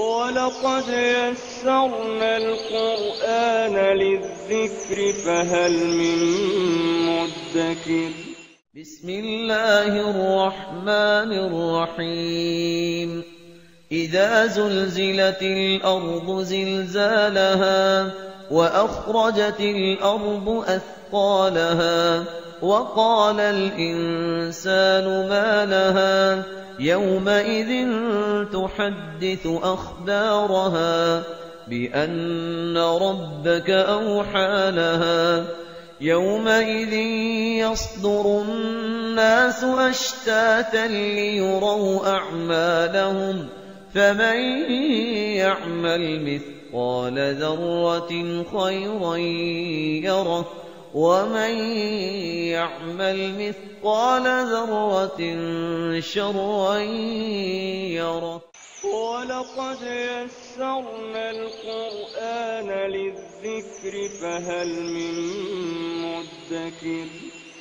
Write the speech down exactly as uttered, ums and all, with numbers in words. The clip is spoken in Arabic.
وَلَقَدْ يَسَّرْنَا الْقُرْآنَ لِلذِّكْرِ فَهَلْ مِن مُّدَّكِرٍ بسم الله الرحمن الرحيم إذا زلزلت الأرض زلزالها وأخرجت الأرض أثقالها وقال الإنسان ما لها يومئذ تحدث أخبارها بأن ربك أوحى لها يومئذ يصدر الناس أشتاتا ليروا أعمالهم فمن يعمل مثقال ذرة خيرا يره ومن يعمل مثقال ذرة شرا يره ولقد يسرنا القرآن للذكر فهل من مدكر.